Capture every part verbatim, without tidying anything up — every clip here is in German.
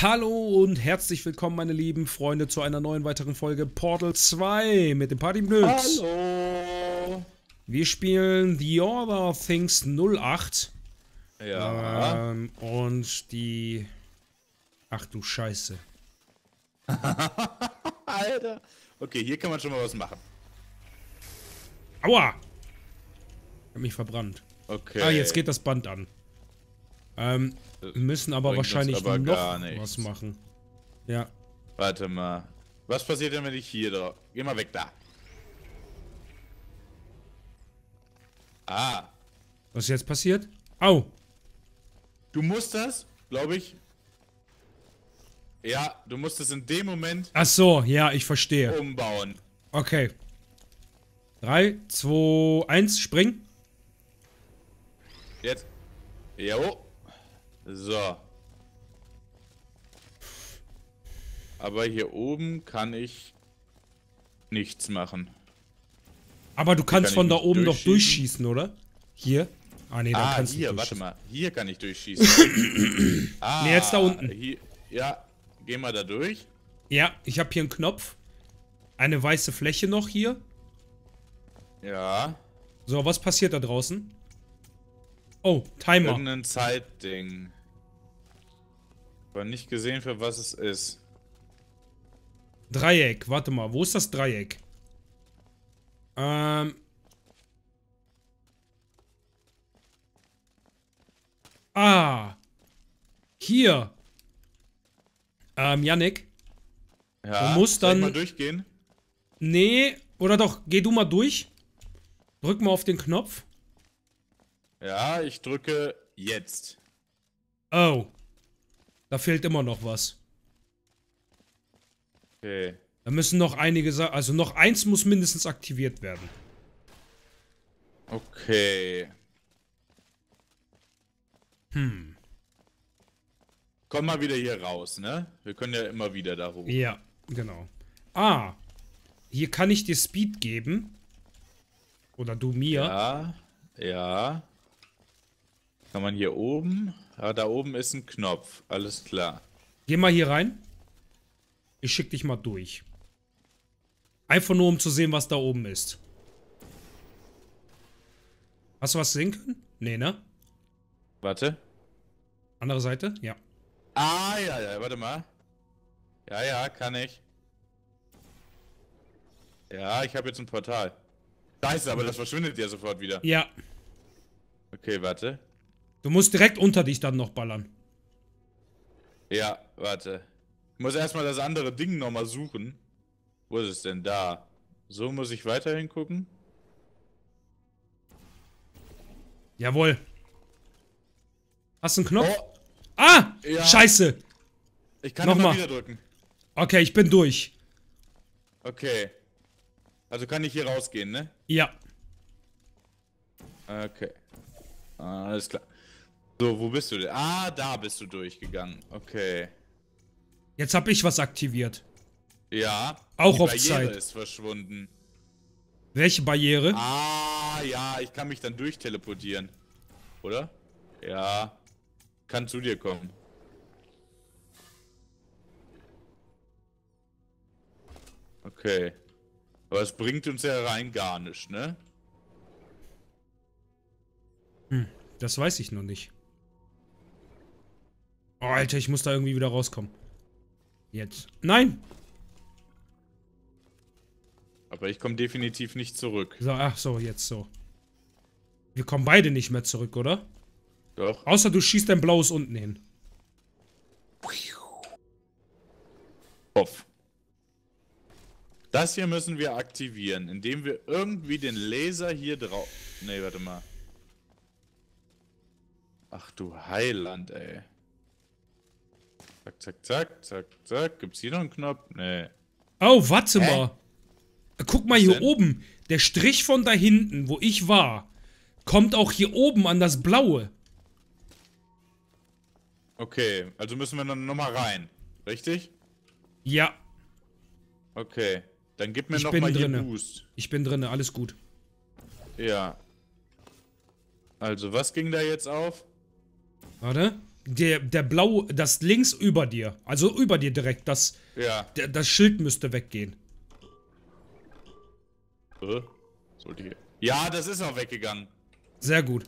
Hallo und herzlich willkommen, meine lieben Freunde, zu einer neuen weiteren Folge Portal zwei mit dem PartyPnyx. Hallo! Wir spielen The Order of Things null acht. Ja. Ähm, und die... Ach du Scheiße. Alter! Okay, hier kann man schon mal was machen. Aua! Ich hab mich verbrannt. Okay. Ah, jetzt geht das Band an. Ähm, müssen aber bringt wahrscheinlich aber noch was machen. Ja. Warte mal. Was passiert denn, wenn ich hier drauf... Geh mal weg da. Ah. Was ist jetzt passiert? Au. Du musst das, glaube ich... Ja, du musst es in dem Moment... Ach so, ja, ich verstehe. ...umbauen. Okay. drei, zwei, eins, spring. Jetzt. Jo. So. Aber hier oben kann ich nichts machen. Aber du kannst kann von da oben doch durchschießen, oder? Hier? Ah, nee, da ah, kannst hier, du warte mal. Hier kann ich durchschießen. ah, nee, jetzt da unten. Hier, ja, geh mal da durch. Ja, ich habe hier einen Knopf. Eine weiße Fläche noch hier. Ja. So, was passiert da draußen? Oh, Timer. Irgendein Zeitding. Aber nicht gesehen, für was es ist. Dreieck, warte mal, wo ist das Dreieck? Ähm. Ah. Hier. Ähm, Yannick. Ja, du musst dann... Soll ich mal durchgehen? Nee, oder doch, geh du mal durch. Drück mal auf den Knopf. Ja, ich drücke jetzt. Oh. Da fehlt immer noch was. Okay. Da müssen noch einige Sachen... Also noch eins muss mindestens aktiviert werden. Okay. Hm. Komm mal wieder hier raus, ne? Wir können ja immer wieder da rum. Ja, genau. Ah. Hier kann ich dir Speed geben. Oder du mir. Ja, ja. Kann man hier oben? Ah, da oben ist ein Knopf. Alles klar. Geh mal hier rein. Ich schick dich mal durch. Einfach nur, um zu sehen, was da oben ist. Hast du was sehen können? Nee, ne? Warte. Andere Seite? Ja. Ah, ja, ja, warte mal. Ja, ja, kann ich. Ja, ich habe jetzt ein Portal. Scheiße, aber das verschwindet ja sofort wieder. Ja. Okay, warte. Du musst direkt unter dich dann noch ballern. Ja, warte. Ich muss erstmal das andere Ding nochmal suchen. Wo ist es denn da? So muss ich weiter hingucken. Jawohl. Hast du einen Knopf? Oh. Ah! Ja. Scheiße! Ich kann nochmal wieder drücken. Okay, ich bin durch. Okay. Also kann ich hier rausgehen, ne? Ja. Okay. Alles klar. So, wo bist du denn? Ah, da bist du durchgegangen. Okay. Jetzt habe ich was aktiviert. Ja. Auch auf Zeit. Die Barriere ist verschwunden. Welche Barriere? Ah, ja, ich kann mich dann durchteleportieren. Oder? Ja. Kann zu dir kommen. Okay. Aber es bringt uns ja rein gar nicht, ne? Hm, das weiß ich noch nicht. Oh, Alter, ich muss da irgendwie wieder rauskommen. Jetzt. Nein! Aber ich komme definitiv nicht zurück. So, ach so, jetzt so. Wir kommen beide nicht mehr zurück, oder? Doch. Außer du schießt dein blaues unten hin. Kopf. Das hier müssen wir aktivieren, indem wir irgendwie den Laser hier drauf... Ne, warte mal. Ach du Heiland, ey. Zack, zack, zack, zack, zack. Gibt's hier noch einen Knopf? Nee. Oh, warte Hä? mal. Guck mal hier oben. Der Strich von da hinten, wo ich war, kommt auch hier oben an das Blaue. Okay, also müssen wir dann nochmal rein. Richtig? Ja. Okay, dann gib mir nochmal hier Boost. Ich bin drinne, alles gut. Ja. Also, was ging da jetzt auf? Warte, Der, der blau, das links über dir. Also über dir direkt. Das, ja. der, das Schild müsste weggehen. Äh? Sollte ja, das ist auch weggegangen. Sehr gut.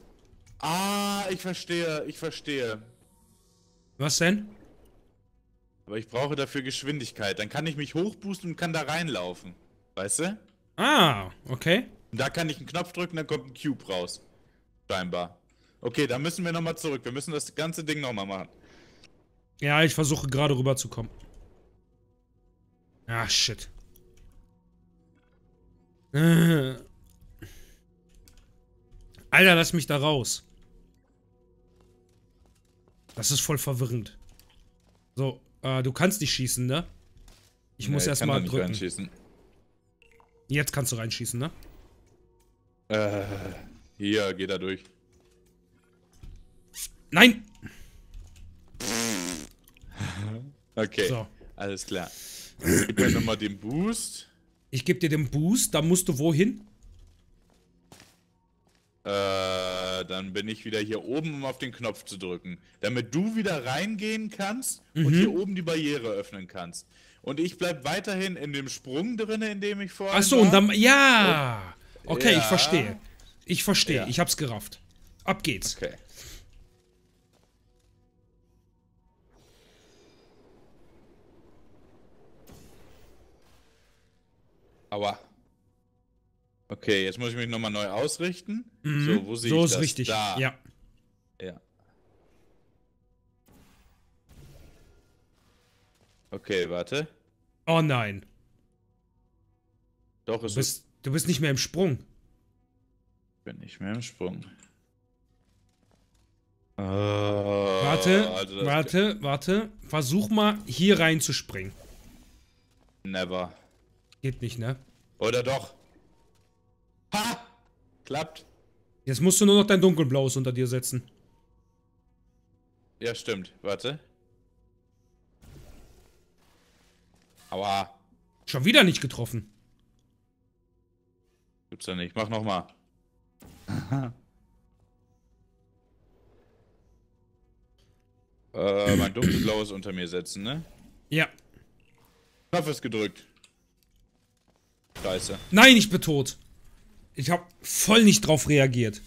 Ah, ich verstehe, ich verstehe. Was denn? Aber ich brauche dafür Geschwindigkeit. Dann kann ich mich hochboosten und kann da reinlaufen. Weißt du? Ah, okay. Und da kann ich einen Knopf drücken, dann kommt ein Cube raus. Scheinbar. Okay, da müssen wir nochmal zurück. Wir müssen das ganze Ding nochmal machen. Ja, ich versuche gerade rüberzukommen. Ah, shit. Äh. Alter, lass mich da raus. Das ist voll verwirrend. So, äh, du kannst nicht schießen, ne? Ich muss nee, erstmal drücken. Reinschießen. Jetzt kannst du reinschießen, ne? Äh, hier, geh da durch. Nein! Okay, so. Alles klar. Ich gebe dir nochmal den Boost. Ich gebe dir den Boost, da musst du wohin? Äh, dann bin ich wieder hier oben, um auf den Knopf zu drücken. Damit du wieder reingehen kannst mhm. und hier oben die Barriere öffnen kannst. Und ich bleib weiterhin in dem Sprung drin, in dem ich vorhin war. Achso, und dann... Ja! Und, okay, ja. ich verstehe. Ich verstehe, ja. ich hab's gerafft. Ab geht's. Okay. Aua. Okay, jetzt muss ich mich nochmal neu ausrichten. Mhm. So, wo sehe so ich das? So ist richtig, da. ja. Ja. Okay, warte. Oh nein. Doch, es du bist, ist... Du bist nicht mehr im Sprung. Ich bin nicht mehr im Sprung. Oh, warte, also warte, geht. warte. Versuch mal, hier reinzuspringen. Never. Geht nicht, ne? Oder doch? Ha! Klappt. Jetzt musst du nur noch dein dunkelblaues unter dir setzen. Ja, stimmt. Warte. Aua. Schon wieder nicht getroffen. Gibt's ja nicht. Mach nochmal. äh, mein dunkelblaues unter mir setzen, ne? Ja. Knopf ist gedrückt. Scheiße. Nein, ich bin tot. Ich hab voll nicht drauf reagiert.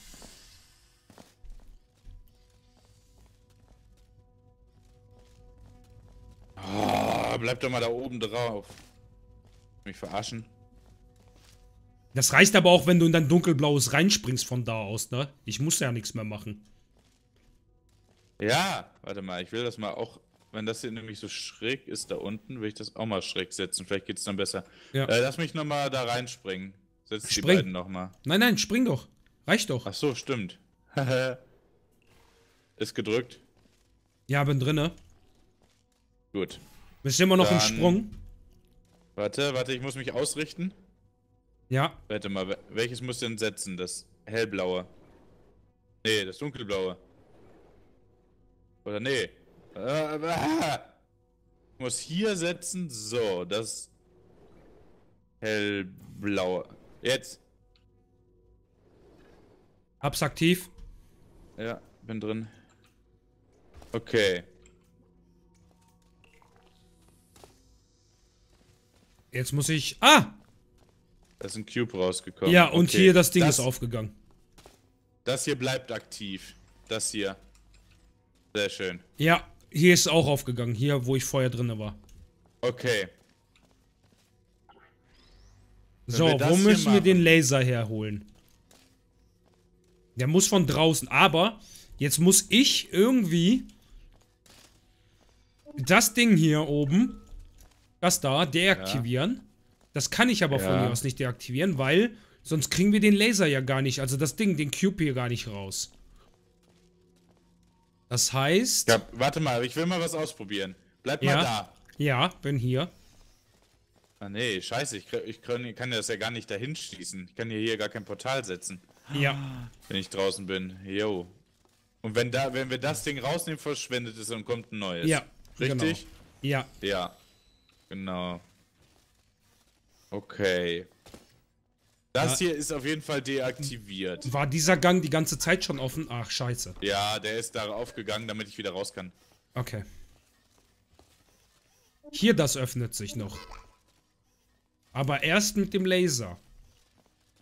Oh, bleib doch mal da oben drauf. Mich verarschen. Das reicht aber auch, wenn du in dein dunkelblaues reinspringst von da aus, ne? Ich muss ja nichts mehr machen. Ja, warte mal, ich will das mal auch... Wenn das hier nämlich so schräg ist da unten, will ich das auch mal schräg setzen. Vielleicht geht's dann besser. Ja. Äh, lass mich nochmal da reinspringen. Setz die beiden nochmal. Nein, nein, spring doch. Reicht doch. Ach so, stimmt. Ist gedrückt. Ja, bin drinne. Gut. Wir sind immer noch dann, im Sprung. Warte, warte, ich muss mich ausrichten. Ja. Warte mal, welches muss denn setzen? Das hellblaue. Nee, das dunkelblaue. Oder nee. Ich muss hier setzen. So, das hellblaue. Jetzt. Hab's aktiv. Ja, bin drin. Okay. Jetzt muss ich... Ah! Da ist ein Cube rausgekommen. Ja, und okay. hier das Ding das, ist aufgegangen. Das hier bleibt aktiv. Das hier. Sehr schön. Ja. Hier ist es auch aufgegangen, hier, wo ich vorher drin war. Okay. So, wo müssen wir den Laser herholen? Der muss von draußen, aber jetzt muss ich irgendwie das Ding hier oben, das da, deaktivieren. Ja. Das kann ich aber ja. von mir aus nicht deaktivieren, weil sonst kriegen wir den Laser ja gar nicht, also das Ding, den Cube hier gar nicht raus. Das heißt... Ja, warte mal, ich will mal was ausprobieren. Bleib ja, mal da. Ja, bin hier. Ah nee, scheiße, ich, ich kann das ja gar nicht dahin schießen. Ich kann hier, hier gar kein Portal setzen. Ja. Wenn ich draußen bin. Jo. Und wenn, da, wenn wir das Ding rausnehmen, verschwendet es und kommt ein neues. Ja, richtig? Genau. Ja. Ja. Genau. Okay. Das ja. hier ist auf jeden Fall deaktiviert. War dieser Gang die ganze Zeit schon offen? Ach, scheiße. Ja, der ist da aufgegangen, damit ich wieder raus kann. Okay. Hier, das öffnet sich noch. Aber erst mit dem Laser.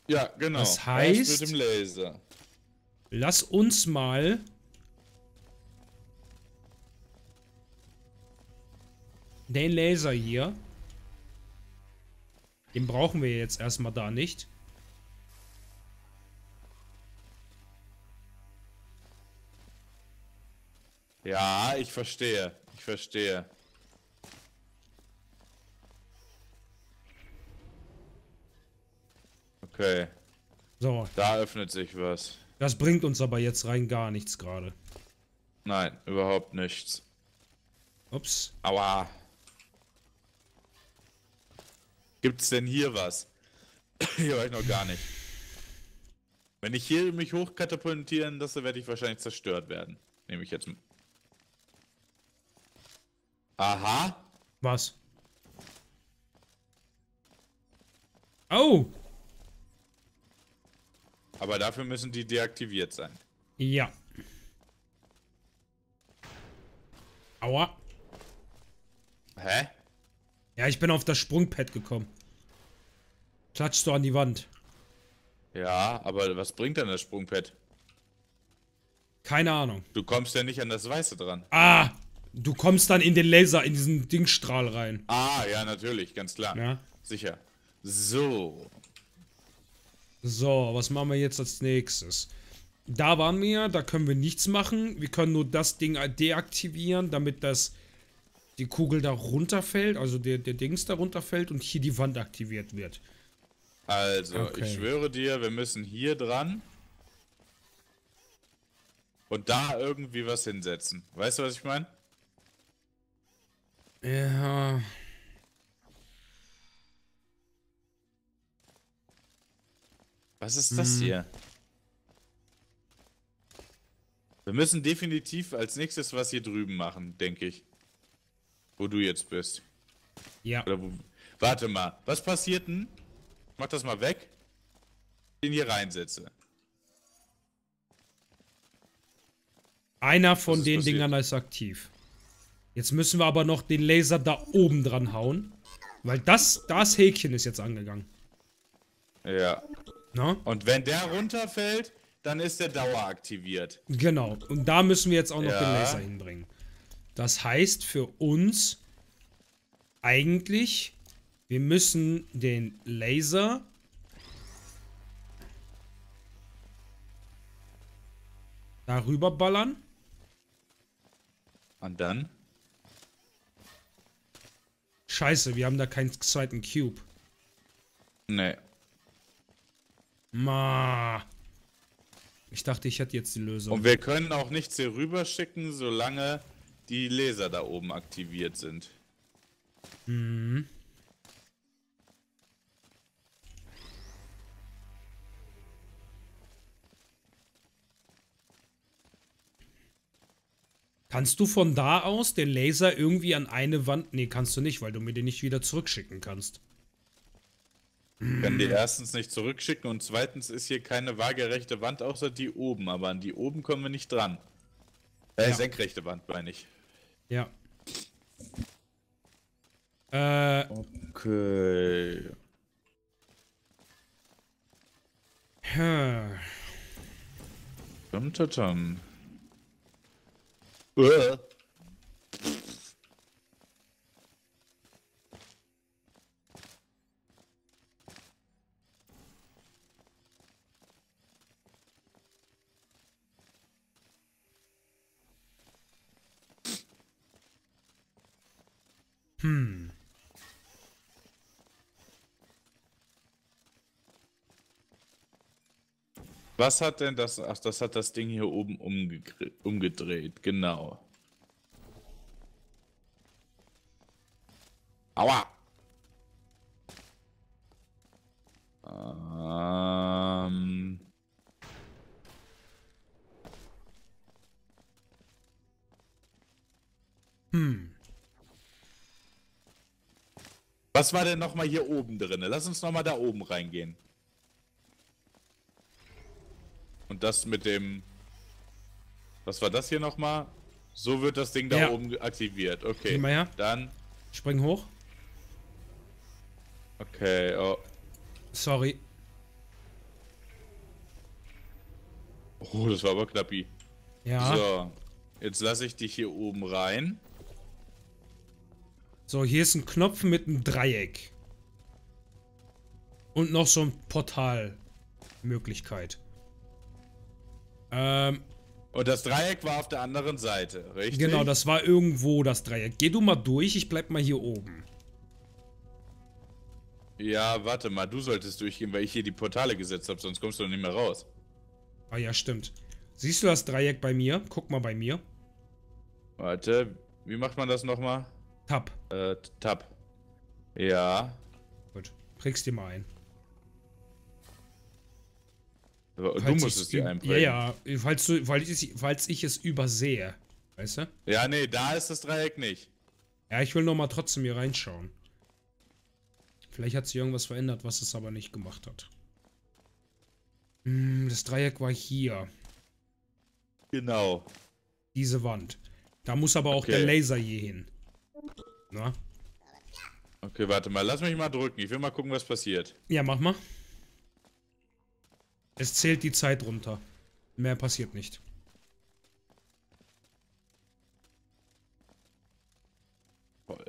Ja, genau. Das heißt... Erst mit dem Laser. Lass uns mal... Den Laser hier. Den brauchen wir jetzt erstmal da nicht. Ja, ich verstehe. Ich verstehe. Okay. So. Da öffnet sich was. Das bringt uns aber jetzt rein gar nichts gerade. Nein, überhaupt nichts. Ups. Aua. Gibt's denn hier was? Hier war ich noch gar nicht. Wenn ich hier mich hochkatapultieren lasse, werde ich wahrscheinlich zerstört werden. Nehme ich jetzt mit. Aha. Was? Oh. Aber dafür müssen die deaktiviert sein. Ja. Aua. Hä? Ja, ich bin auf das Sprungpad gekommen. Klatschst du an die Wand. Ja, aber was bringt denn das Sprungpad? Keine Ahnung. Du kommst ja nicht an das Weiße dran. Ah, du kommst dann in den Laser, in diesen Dingstrahl rein. Ah, ja, natürlich, ganz klar. Ja. Sicher. So. So, was machen wir jetzt als nächstes? Da waren wir, da können wir nichts machen. Wir können nur das Ding deaktivieren, damit das... die Kugel da runterfällt, also der, der Dings da runterfällt und hier die Wand aktiviert wird. Also, okay. Ich schwöre dir, wir müssen hier dran und da irgendwie was hinsetzen. Weißt du, was ich meine? Ja. Was ist das hm. hier? Wir müssen definitiv als nächstes was hier drüben machen, denke ich. Wo du jetzt bist. Ja. Oder wo, warte mal. Was passiert denn? Mach das mal weg. Den hier reinsetze. Einer von den passiert? Dingern ist aktiv. Jetzt müssen wir aber noch den Laser da oben dran hauen. Weil das, das Häkchen ist jetzt angegangen. Ja. Na? Und wenn der runterfällt, dann ist der Dauer aktiviert. Genau. Und da müssen wir jetzt auch noch ja. den Laser hinbringen. Das heißt für uns eigentlich, wir müssen den Laser darüber ballern. Und dann? Scheiße, wir haben da keinen zweiten Cube. Nee. Ma. Ich dachte, ich hätte jetzt die Lösung. Und wir können auch nichts hier rüber schicken, solange... die Laser da oben aktiviert sind. Mhm. Kannst du von da aus den Laser irgendwie an eine Wand... Nee, kannst du nicht, weil du mir den nicht wieder zurückschicken kannst. Ich kann dir erstens nicht zurückschicken und zweitens ist hier keine waagerechte Wand, außer die oben. Aber an die oben kommen wir nicht dran. Äh, ja. Senkrechte Wand, meine ich. Ja. Äh. Okay. Tam, tam, tam. Äh. Hm. Was hat denn das? Ach, das hat das Ding hier oben umgedreht. Genau. Aua. Ähm. Hm. Was war denn nochmal hier oben drin? Lass uns nochmal da oben reingehen. Und das mit dem... Was war das hier nochmal? So wird das Ding da ja. oben aktiviert. Okay, mal her. Dann... Spring hoch. Okay, oh. Sorry. Oh, das war aber knappi. Ja. So, jetzt lasse ich dich hier oben rein. So, hier ist ein Knopf mit einem Dreieck. Und noch so ein Portalmöglichkeit. Ähm. Und das Dreieck war auf der anderen Seite, richtig? Genau, das war irgendwo das Dreieck. Geh du mal durch, ich bleib mal hier oben. Ja, warte mal, du solltest durchgehen, weil ich hier die Portale gesetzt habe, sonst kommst du nicht mehr raus. Ah ja, stimmt. Siehst du das Dreieck bei mir? Guck mal bei mir. Warte, wie macht man das nochmal? Tab. Äh, Tab. Ja. Gut, prägst dir mal ein. Du falls musst es dir einprägen. Ja, ja, falls, du, falls, ich, falls ich es übersehe. Weißt du? Ja, nee, da ist das Dreieck nicht. Ja, ich will nochmal trotzdem hier reinschauen. Vielleicht hat sich irgendwas verändert, was es aber nicht gemacht hat. Hm, das Dreieck war hier. Genau. Diese Wand. Da muss aber auch okay. der Laser je hin. Na? Okay, warte mal. Lass mich mal drücken. Ich will mal gucken, was passiert. Ja, mach mal. Es zählt die Zeit runter. Mehr passiert nicht. Voll.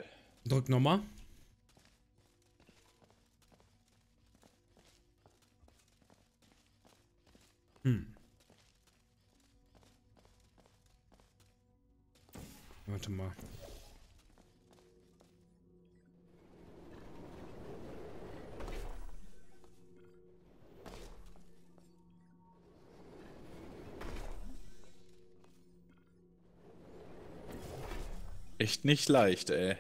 Drück nochmal. Hm. Warte mal. Echt nicht leicht, ey.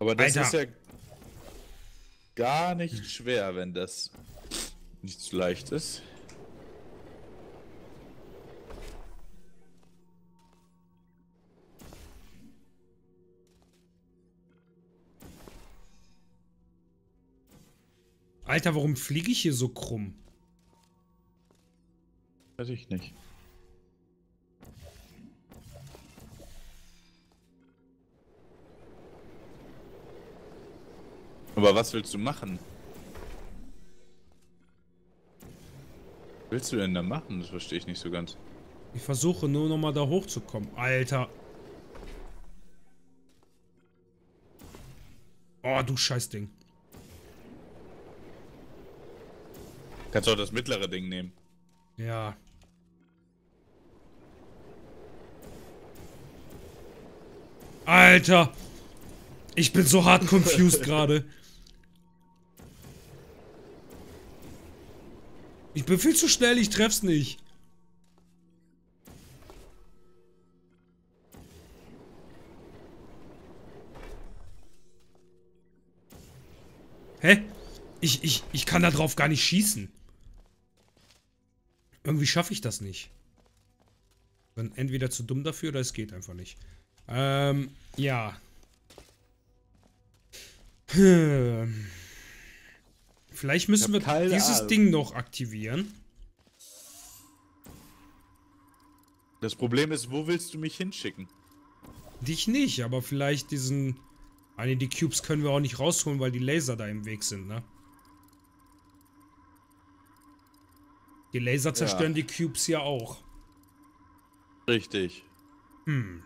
Aber das Alter. Ist ja gar nicht schwer, wenn das nicht so leicht ist. Alter, warum fliege ich hier so krumm? Weiß ich nicht. Aber was willst du machen? Was willst du denn da machen? Das verstehe ich nicht so ganz. Ich versuche nur nochmal da hochzukommen. Alter. Oh, du Scheißding. Kannst du auch das mittlere Ding nehmen. Ja. Alter! Ich bin so hart confused gerade. Ich bin viel zu schnell, ich treff's nicht. Hä? Ich, ich, ich kann da drauf gar nicht schießen. Irgendwie schaffe ich das nicht. Bin entweder zu dumm dafür oder es geht einfach nicht. Ähm, ja. Hm. Vielleicht müssen wir dieses Ahnung. Ding noch aktivieren. Das Problem ist, wo willst du mich hinschicken? Dich nicht, aber vielleicht diesen... Ah ne, die Cubes können wir auch nicht rausholen, weil die Laser da im Weg sind, ne? Die Laser zerstören ja. die Cubes ja auch. Richtig. Hm.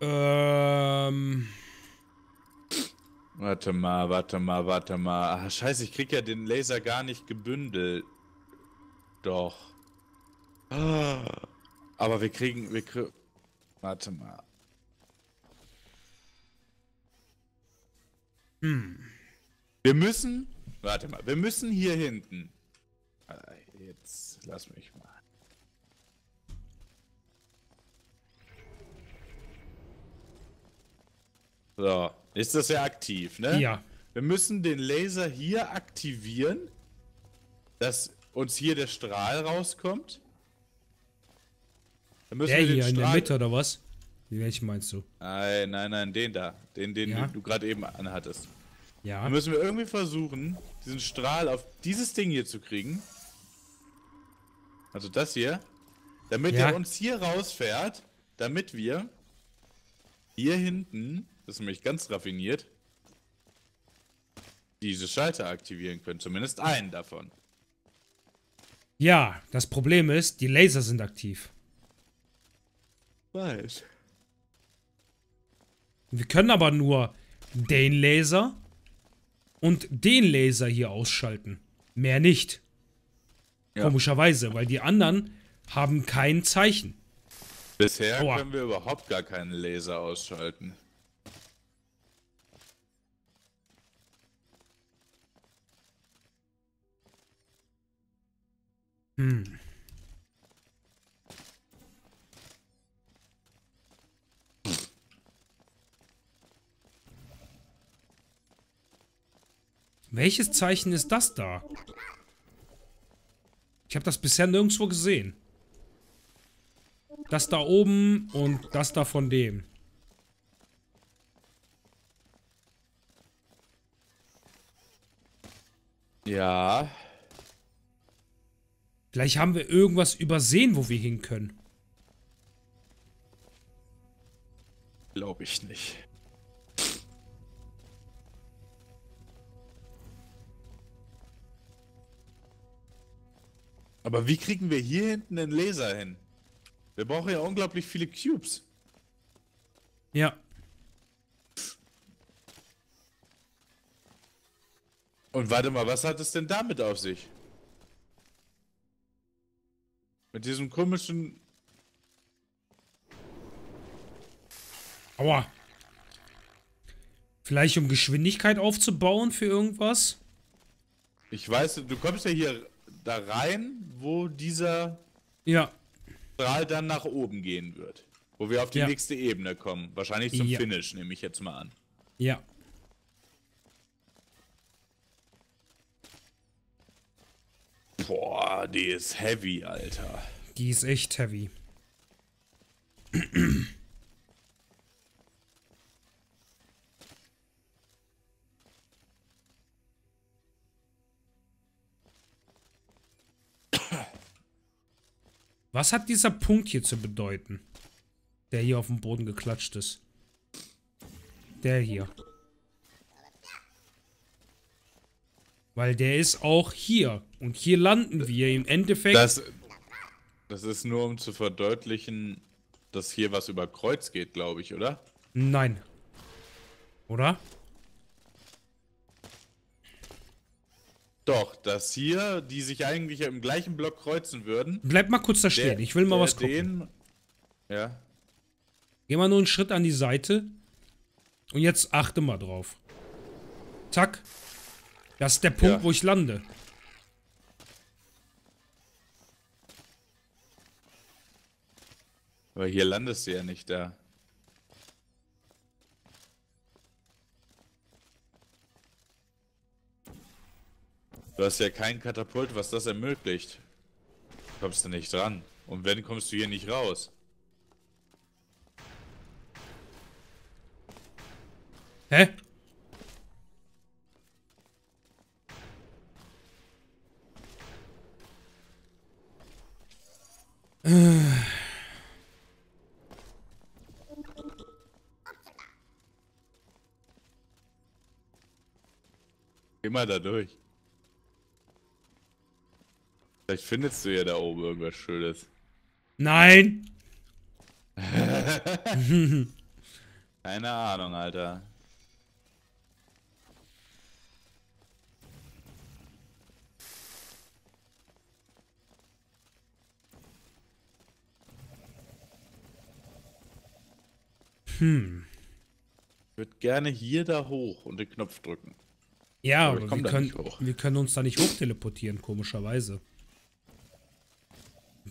Ähm. Warte mal, warte mal, warte mal. Ah, scheiße, ich krieg ja den Laser gar nicht gebündelt. Doch. Ah. Aber wir kriegen, wir kriegen... Warte mal. Hm. Wir müssen, warte mal, wir müssen hier hinten. Jetzt lass mich mal. So, ist das ja aktiv, ne? Ja. Wir müssen den Laser hier aktivieren, dass uns hier der Strahl rauskommt. Dann müssen der wir den hier Strahl in der Mitte oder was? Welchen meinst du? Nein, nein, nein, den da. Den, den, ja? den du gerade eben anhattest. Ja. Dann müssen wir irgendwie versuchen, diesen Strahl auf dieses Ding hier zu kriegen. Also das hier. Damit ja. er uns hier rausfährt, damit wir hier hinten, das ist nämlich ganz raffiniert, diese Schalter aktivieren können. Zumindest einen davon. Ja, das Problem ist, die Laser sind aktiv. Weiß. Wir können aber nur den Laser und den Laser hier ausschalten. Mehr nicht. Ja. Komischerweise, weil die anderen haben kein Zeichen. Bisher Oha. können wir überhaupt gar keinen Laser ausschalten. Hm. Welches Zeichen ist das da? Ich habe das bisher nirgendwo gesehen. Das da oben und das da von dem. Ja. Vielleicht haben wir irgendwas übersehen, wo wir hin können. Glaube ich nicht. Aber wie kriegen wir hier hinten den Laser hin? Wir brauchen ja unglaublich viele Cubes. Ja. Und warte mal, was hat es denn damit auf sich? Mit diesem komischen... Aua. Vielleicht um Geschwindigkeit aufzubauen für irgendwas? Ich weiß, du kommst ja hier... da rein, wo dieser ja. Strahl dann nach oben gehen wird. Wo wir auf die ja. nächste Ebene kommen. Wahrscheinlich zum ja. Finish, nehme ich jetzt mal an. Ja. Boah, die ist heavy, Alter. Die ist echt heavy. Was hat dieser Punkt hier zu bedeuten? Der hier auf dem Boden geklatscht ist. Der hier. Weil der ist auch hier. Und hier landen wir im Endeffekt. Das, das ist nur, um zu verdeutlichen, dass hier was über Kreuz geht, glaube ich, oder? Nein. Oder? Doch, dass hier, die sich eigentlich im gleichen Block kreuzen würden. Bleib mal kurz da stehen, der, ich will mal was gucken. Den, ja. Geh mal nur einen Schritt an die Seite. Und jetzt achte mal drauf. Zack. Das ist der Punkt, ja. wo ich lande. Aber hier landest du ja nicht da. Du hast ja kein Katapult, was das ermöglicht. Kommst du nicht dran. Und wenn, kommst du hier nicht raus. Hä? Immer dadurch. Vielleicht findest du ja da oben irgendwas Schönes. Nein! Keine Ahnung, Alter. Hm. Ich würde gerne hier da hoch und den Knopf drücken. Ja, aber, aber wir, können, wir können uns da nicht hoch teleportieren, komischerweise.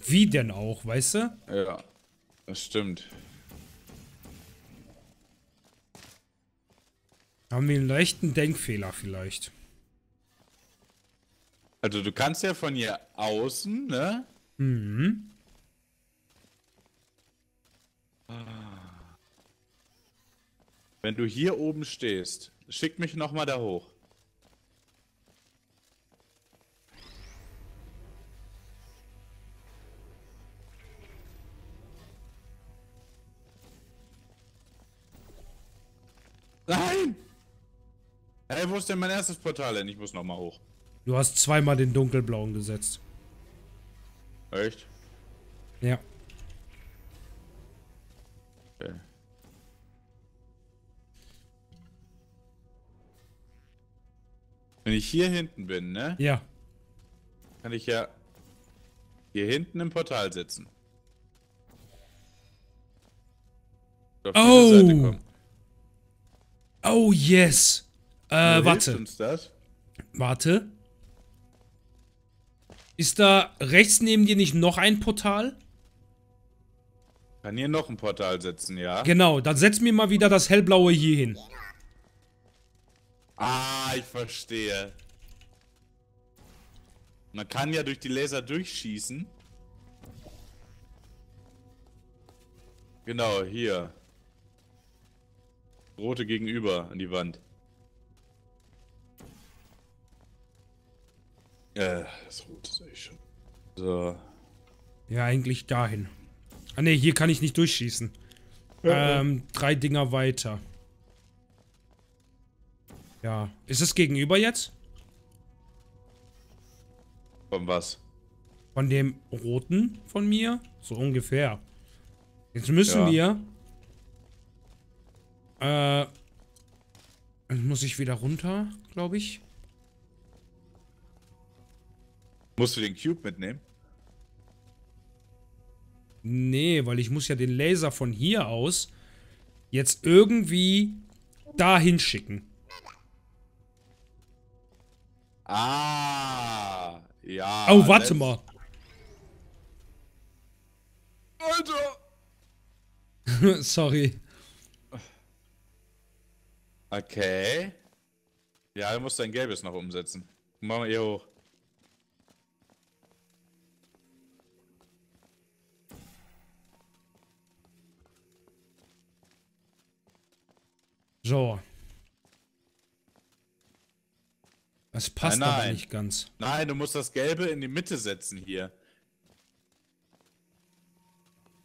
Wie denn auch, weißt du? Ja, das stimmt. Haben wir einen leichten Denkfehler vielleicht. Also du kannst ja von hier außen, ne? Mhm. Wenn du hier oben stehst, schick mich nochmal da hoch. Nein! Hey, wo ist denn mein erstes Portal hin? Ich muss nochmal hoch. Du hast zweimal den dunkelblauen gesetzt. Echt? Ja. Okay. Wenn ich hier hinten bin, ne? Ja. Kann ich ja hier hinten im Portal sitzen. Auf oh! Seite kommen. Oh, yes! Äh, warte. Uns das? Warte. Ist da rechts neben dir nicht noch ein Portal? Kann hier noch ein Portal setzen, ja. Genau, dann setz mir mal wieder das hellblaue hier hin. Ah, ich verstehe. Man kann ja durch die Laser durchschießen. Genau, hier. Rote gegenüber an die Wand. Äh, das Rote sehe ich schon. So. Ja, eigentlich dahin. Ah ne, hier kann ich nicht durchschießen. Ja. Ähm, drei Dinger weiter. Ja. Ist es gegenüber jetzt? Von was? Von dem Roten von mir? So ungefähr. Jetzt müssen ja. wir... Äh, dann muss ich wieder runter, glaube ich. Musst du den Cube mitnehmen? Nee, weil ich muss ja den Laser von hier aus jetzt irgendwie dahin schicken. Ah, ja. Oh, warte mal. Alter. Sorry. Okay. Ja, du musst dein Gelbes noch umsetzen. Machen wir hier hoch. So. Das passt nein, nein. aber nicht ganz. Nein, du musst das Gelbe in die Mitte setzen hier.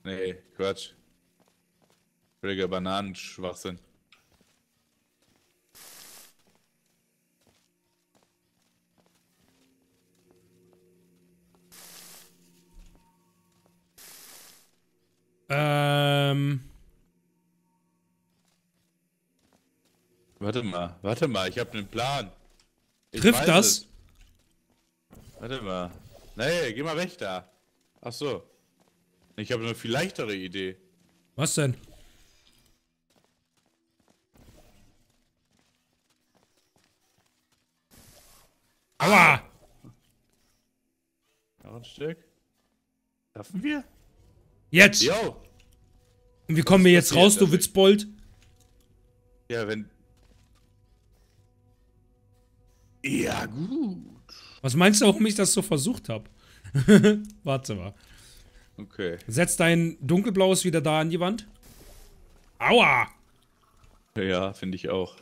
Nee, Quatsch. Völliger Bananenschwachsinn. Ähm. Warte mal, warte mal, ich habe einen Plan. Ich Trifft das? Es. Warte mal. Nee, geh mal weg da. Ach so. Ich habe eine viel leichtere Idee. Was denn? Aua! Noch ein Stück. Schaffen wir? Jetzt! Yo. Und wie kommen wir jetzt raus, du Witzbold? Ja, wenn... Ja, gut. Was meinst du, warum ich das so versucht habe? Warte mal. Okay. Setz dein dunkelblaues wieder da an die Wand. Aua! Ja, finde ich auch.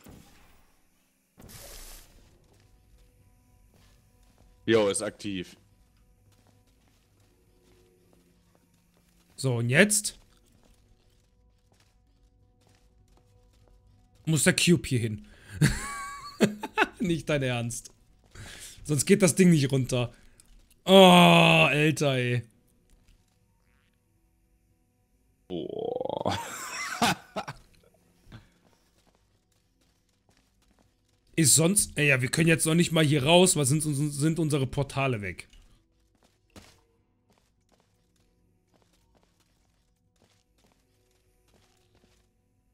Jo, ist aktiv. So, und jetzt? Muss der Cube hier hin. Nicht dein Ernst. Sonst geht das Ding nicht runter. Oh, Alter, ey. Boah. Ist sonst... Ey, ja, wir können jetzt noch nicht mal hier raus, weil sind, sind unsere Portale weg.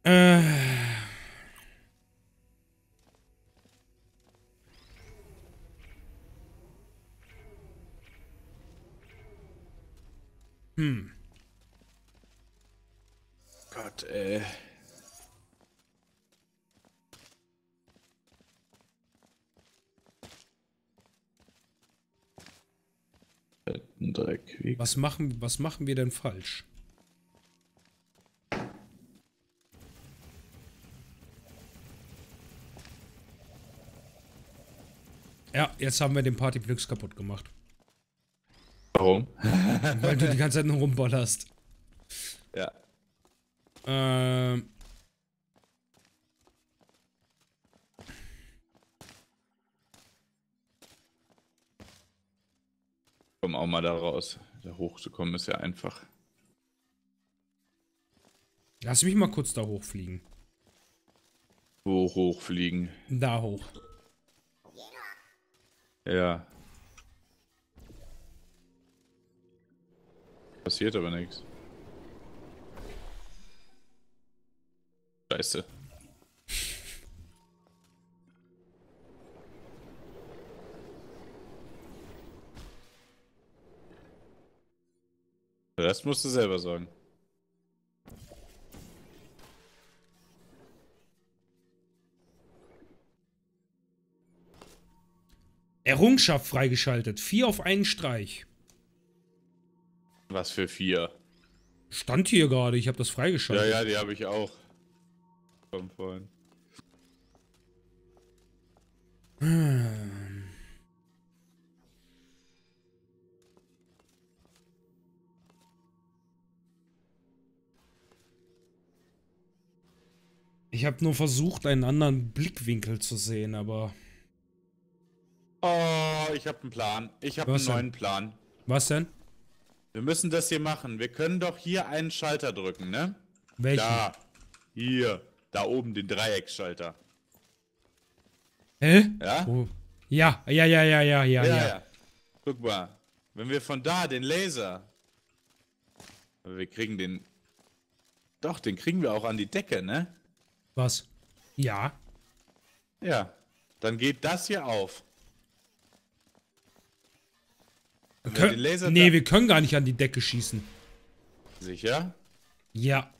Äh... Hm. Gott, ey. einen Dreckweg. Was machen, was machen wir denn falsch? Ja, jetzt haben wir den PartyPnyx kaputt gemacht. Warum? Weil du die ganze Zeit nur rumballerst. Ja. Ähm... Komm auch mal da raus. Da hochzukommen ist ja einfach. Lass mich mal kurz da hochfliegen. Wo hochfliegen? Da hoch. Ja. Passiert aber nichts. Scheiße. Das musst du selber sagen. Errungenschaft freigeschaltet. Vier auf einen Streich. Was für vier? Stand hier gerade, ich habe das freigeschaltet. Ja, ja, die habe ich auch. Komm vorhin. Hm. Ich habe nur versucht, einen anderen Blickwinkel zu sehen, aber... Oh, ich habe einen Plan. Ich habe einen neuen Plan. Was denn? Wir müssen das hier machen. Wir können doch hier einen Schalter drücken, ne? Welchen? Da. Hier. Da oben den Dreiecksschalter. Hä? Ja? Oh. Ja, ja, ja, ja, ja, ja, ja, ja. Guck mal. Wenn wir von da den Laser... Wir kriegen den... Doch, den kriegen wir auch an die Decke, ne? Was? Ja. Ja. Dann geht das hier auf. Können, den Laser nee, wir können gar nicht an die Decke schießen. Sicher? Ja.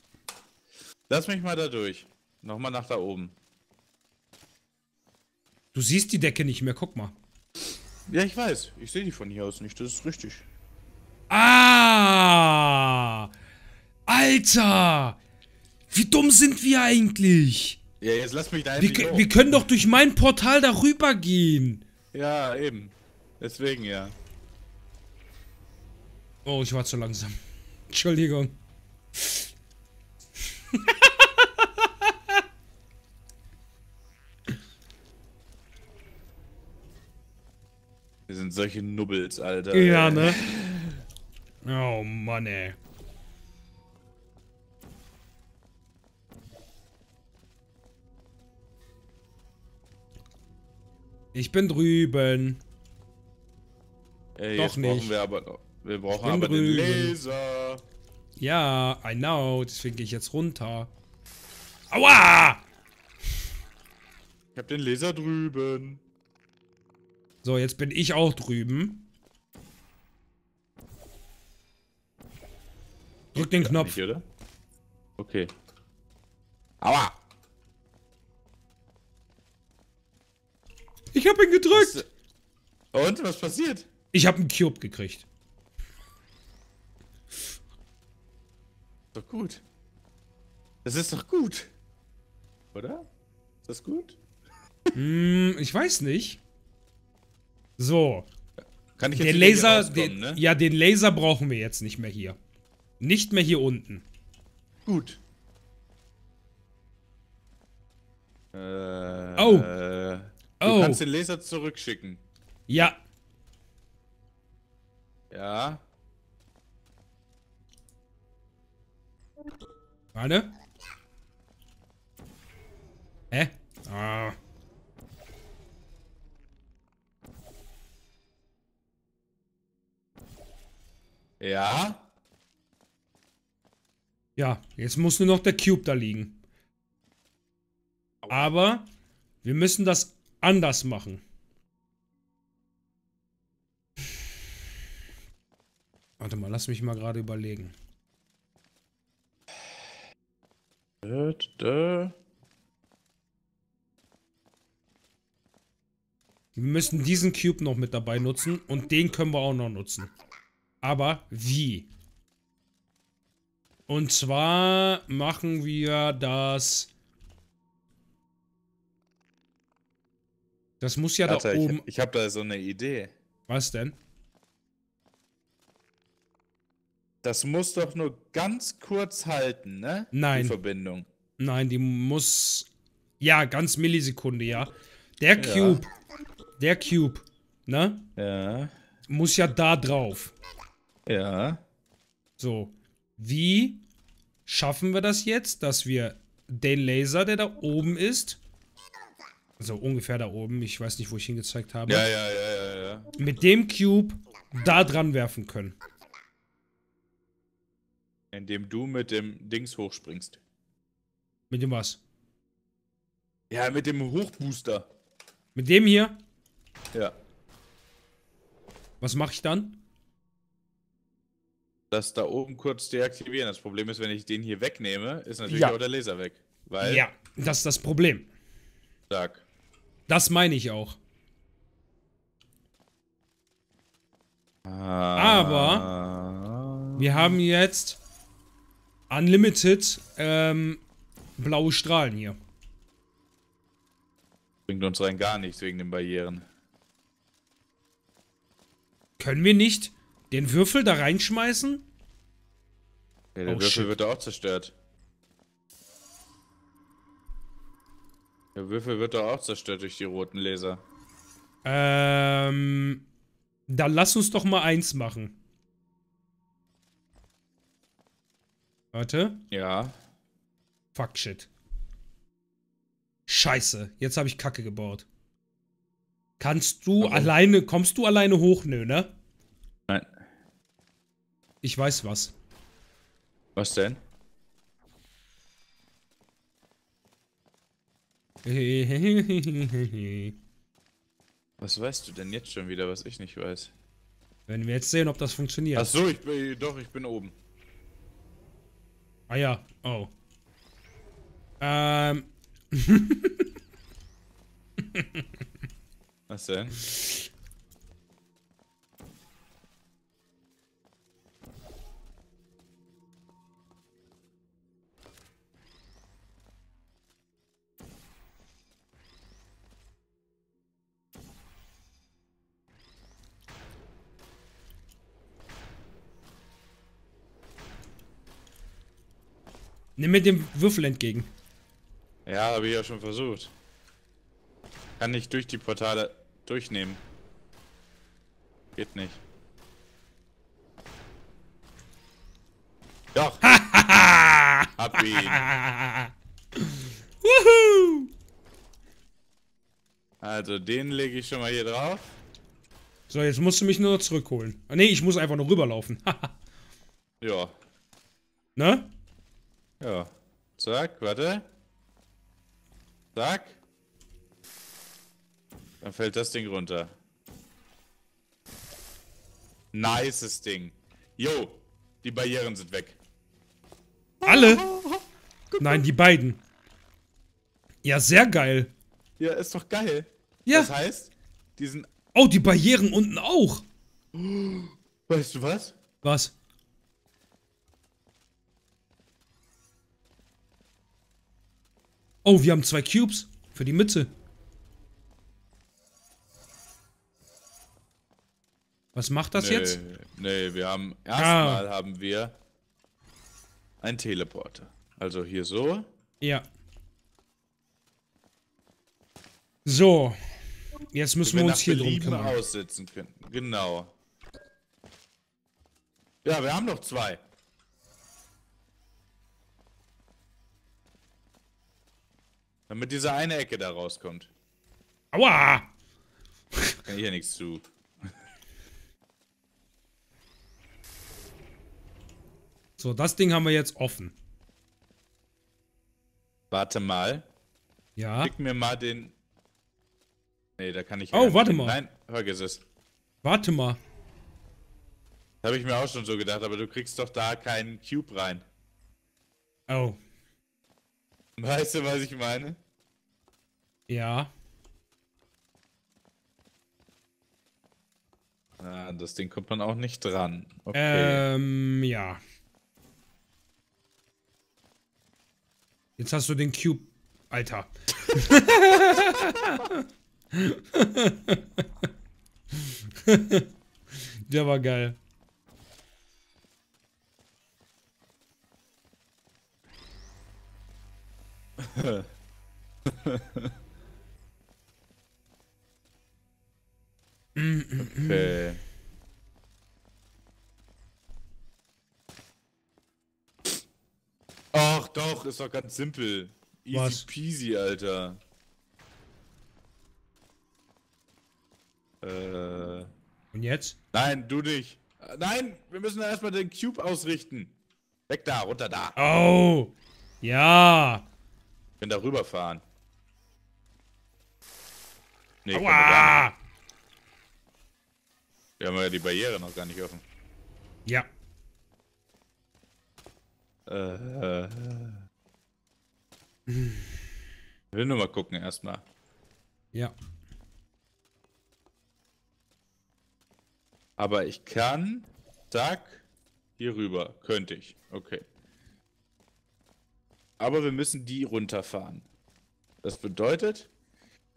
Lass mich mal da durch. Nochmal nach da oben. Du siehst die Decke nicht mehr, guck mal. Ja, ich weiß. Ich sehe die von hier aus nicht, das ist richtig. Ah! Alter! Wie dumm sind wir eigentlich? Ja, jetzt lass mich da endlich wir, wir können doch durch mein Portal darüber gehen. Ja, eben. Deswegen, ja. Oh, ich war zu langsam. Entschuldigung. Wir sind solche Nubbels, Alter. Ja, ne? Oh, Mann, ey. Ich bin drüben. Ey, doch jetzt nicht. Brauchen wir aber noch. Wir brauchen aber drüben. Den Laser. Ja, I know. Deswegen gehe ich jetzt runter. Aua! Ich hab den Laser drüben. So, jetzt bin ich auch drüben. Drück den Knopf. Nicht, oder? Okay. Aua! Ich hab ihn gedrückt! Was? Und? Was passiert? Ich hab einen Cube gekriegt. Doch gut. Das ist doch gut. Oder? Ist das gut? Mm, ich weiß nicht. So. Kann ich jetzt den Laser, den, ne? Ja, den Laser brauchen wir jetzt nicht mehr hier. Nicht mehr hier unten. Gut. Äh, oh. Du oh. kannst den Laser zurückschicken. Ja. Ja. Warte. Hä? Ah. Ja? Ja, jetzt muss nur noch der Cube da liegen. Aber wir müssen das anders machen. Warte mal, lass mich mal gerade überlegen. Wir müssen diesen Cube noch mit dabei nutzen und den können wir auch noch nutzen. Aber wie? Und zwar machen wir das... Das muss ja Alter, da oben... Ich, ich habe da so eine Idee. Was denn? Das muss doch nur ganz kurz halten, ne? Nein. Die Verbindung. Nein, die muss... Ja, ganz Millisekunde, ja. Der Cube. Ja. Der Cube, ne? Ja. Muss ja da drauf. Ja. So. Wie schaffen wir das jetzt, dass wir den Laser, der da oben ist... Also ungefähr da oben, ich weiß nicht, wo ich hingezeigt habe. Ja, ja, ja, ja, ja. Mit dem Cube da dran werfen können. Indem du mit dem Dings hochspringst. Mit dem was? Ja, mit dem Hochbooster. Mit dem hier? Ja. Was mache ich dann? Das da oben kurz deaktivieren. Das Problem ist, wenn ich den hier wegnehme, ist natürlich ja. auch der Laser weg. Weil ja, das ist das Problem. Sag. Das meine ich auch. Ah. Aber wir haben jetzt unlimited ähm, blaue Strahlen hier. Bringt uns rein gar nichts wegen den Barrieren. Können wir nicht den Würfel da reinschmeißen? Ja, der oh, Würfel shit. wird auch zerstört. Der Würfel wird doch auch zerstört durch die roten Laser. Ähm. Dann lass uns doch mal eins machen. Warte. Ja. Fuck shit. Scheiße. Jetzt habe ich Kacke gebaut. Kannst du Warum? alleine. Kommst du alleine hoch, nö, ne? Nein. Ich weiß was. Was denn? Was weißt du denn jetzt schon wieder, was ich nicht weiß? Wenn wir jetzt sehen, ob das funktioniert. Ach so, ich bin, doch, ich bin oben. Ah ja, oh. Ähm. Was denn? Nimm mir den Würfel entgegen. Ja, habe ich ja schon versucht. Kann nicht durch die Portale durchnehmen. Geht nicht. Doch! Hab ihn! Wuhu! Also, den lege ich schon mal hier drauf. So, jetzt musst du mich nur noch zurückholen. Ah, nee, ich muss einfach nur rüberlaufen. Ja. Ne? Ja, zack, warte. Zack. Dann fällt das Ding runter. Nices Ding. Jo, die Barrieren sind weg. Alle? Nein, die beiden. Ja, sehr geil. Ja, ist doch geil. Ja. Das heißt, die sind... Oh, die Barrieren unten auch. Weißt du was? Was? Oh, wir haben zwei Cubes für die Mitte. Was macht das nee, jetzt? Nee, wir haben erstmal ah. haben wir einen Teleporter. Also hier so. Ja. So. Jetzt müssen wir, wir uns hier drum kümmern. Aussitzen können. Genau. Ja, wir haben noch zwei. Damit diese eine Ecke da rauskommt. Aua! Kann ich ja nichts zu. So, das Ding haben wir jetzt offen. Warte mal. Ja. Schick mir mal den... Nee, da kann ich... Oh, warte mal. Nein, vergiss es. Warte mal. Das habe ich mir auch schon so gedacht, aber du kriegst doch da keinen Cube rein. Oh. Weißt du, was ich meine? Ja. Ah, das Ding kommt man auch nicht dran. Okay. Ähm, ja. Jetzt hast du den Cube, Alter. Der war geil. Okay. Ach doch, ist doch ganz simpel. Easy Was? peasy, Alter. Äh. Und jetzt? Nein, du nicht. Nein, wir müssen erstmal den Cube ausrichten. Weg da, runter da. Oh! Ja! Ich kann da rüberfahren. Nee, ich kann da nicht. Wir haben ja die Barriere noch gar nicht offen. Ja. Äh, äh. Ich will nur mal gucken erstmal. Ja. Aber ich kann, zack, hier rüber. Könnte ich. Okay. Aber wir müssen die runterfahren. Das bedeutet,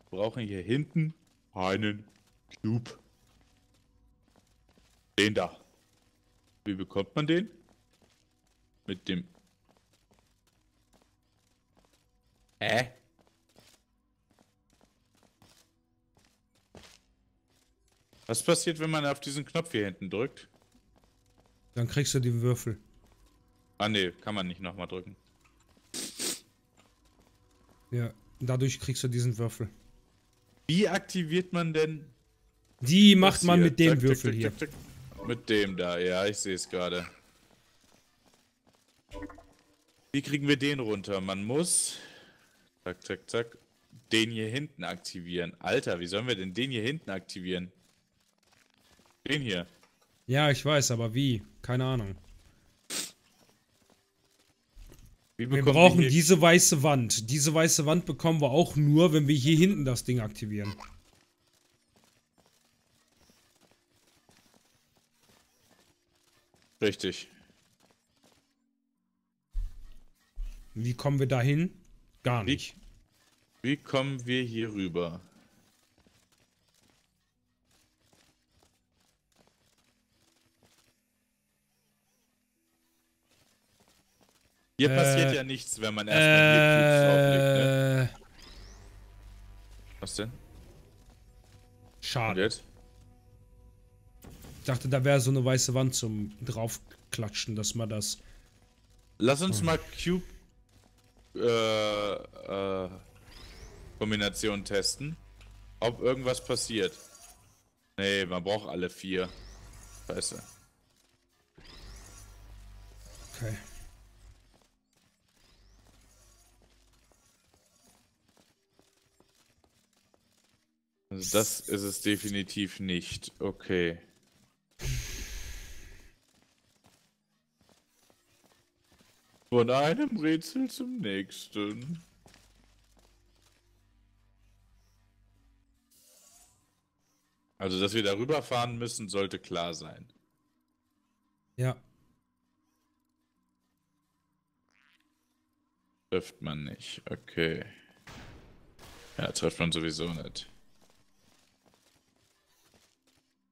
wir brauchen hier hinten einen Cube. Den da. Wie bekommt man den? Mit dem... Hä? Was passiert, wenn man auf diesen Knopf hier hinten drückt? Dann kriegst du die Würfel. Ah ne, kann man nicht nochmal drücken. Ja, dadurch kriegst du diesen Würfel. Wie aktiviert man denn... Die macht man mit dem Würfel hier. Mit dem da, ja, ich sehe es gerade. Wie kriegen wir den runter? Man muss... Zack, zack, zack. Den hier hinten aktivieren. Alter, wie sollen wir denn den hier hinten aktivieren? Den hier. Ja, ich weiß, aber wie? Keine Ahnung. Wir brauchen diese weiße Wand. Diese weiße Wand bekommen wir auch nur, wenn wir hier hinten das Ding aktivieren. Richtig. Wie kommen wir dahin? Gar nicht. Wie, wie kommen wir hier rüber? Hier äh, passiert ja nichts, wenn man erstmal äh, hier Cubes auflegt, ne? Was denn? Schade. Und jetzt? Ich dachte, da wäre so eine weiße Wand zum draufklatschen, dass man das... Lass uns oh. mal Cube... Äh, äh, Kombination testen. Ob irgendwas passiert. Nee, man braucht alle vier. Scheiße. Okay. Also das ist es definitiv nicht. Okay. Von einem Rätsel zum nächsten. Also, dass wir darüber fahren müssen, sollte klar sein. Ja. Trifft man nicht, okay. Ja, trifft man sowieso nicht.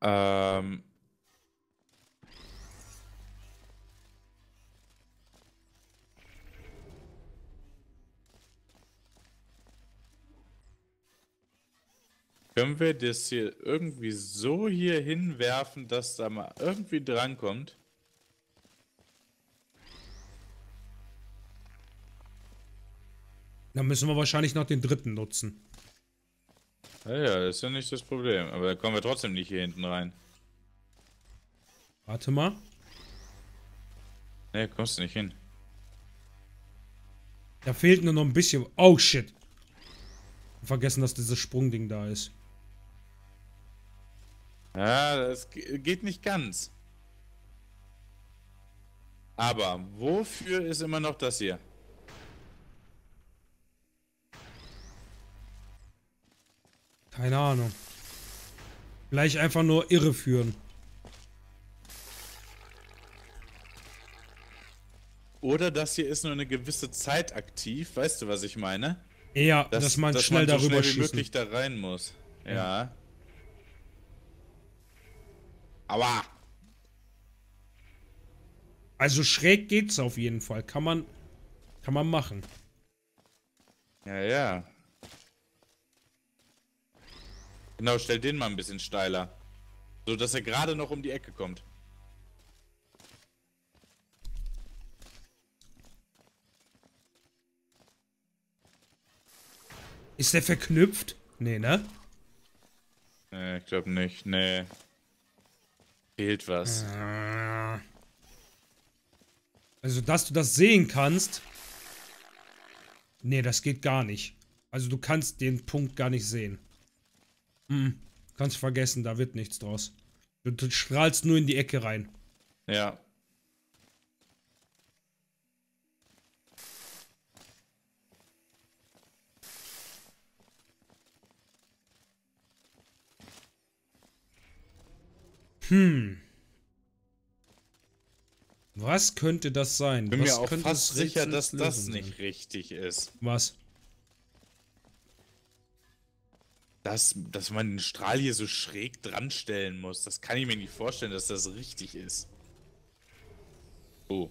Ähm... Können wir das hier irgendwie so hier hinwerfen, dass da mal irgendwie drankommt? Dann müssen wir wahrscheinlich noch den dritten nutzen. Ja, ja, das ist ja nicht das Problem. Aber da kommen wir trotzdem nicht hier hinten rein. Warte mal. Ne, kommst du nicht hin. Da fehlt nur noch ein bisschen... Oh, shit. Vergessen, dass dieses Sprungding da ist. Ja, das geht nicht ganz. Aber wofür ist immer noch das hier? Keine Ahnung. Vielleicht einfach nur irreführen. Oder das hier ist nur eine gewisse Zeit aktiv, weißt du, was ich meine? Ja, dass, dass man dass schnell man so darüber schnell wie möglich da rein muss. Ja. ja. Aua! Also schräg geht's auf jeden Fall. Kann man, kann man machen. Ja, ja. Genau, stell den mal ein bisschen steiler. So, dass er gerade noch um die Ecke kommt. Ist der verknüpft? Nee, ne? Nee, ich glaube nicht. Nee. Fehlt was. Also, dass du das sehen kannst. Nee, das geht gar nicht. Also, du kannst den Punkt gar nicht sehen. Mhm. Kannst vergessen, da wird nichts draus. Du, du strahlst nur in die Ecke rein. Ja. Hm. Was könnte das sein? Ich bin mir auch fast sicher, dass das nicht richtig ist. Was? Dass, dass man den Strahl hier so schräg dran stellen muss. Das kann ich mir nicht vorstellen, dass das richtig ist. Oh.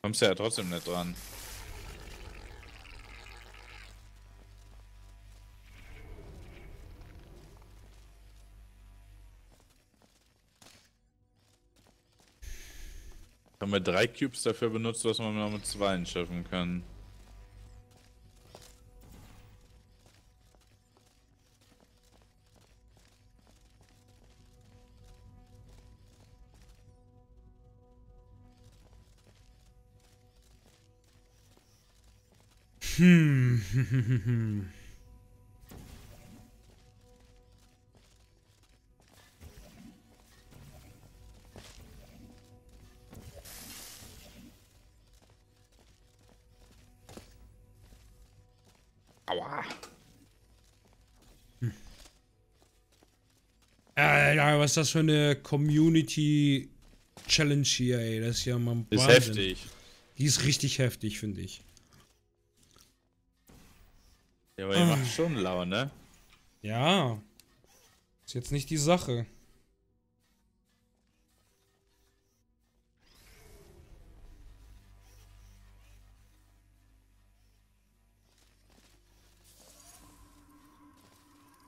Kommst ja trotzdem nicht dran. Haben wir drei Cubes dafür benutzt, dass man noch mit zweien schaffen kann. Hm. Aua. Hm. Alter, was ist das für eine Community-Challenge hier, ey? Das ist ja mal ein Wahnsinn. Ist heftig. Die ist richtig heftig, finde ich. Ja, aber ihr macht schon Laune. Ja. Ist jetzt nicht die Sache.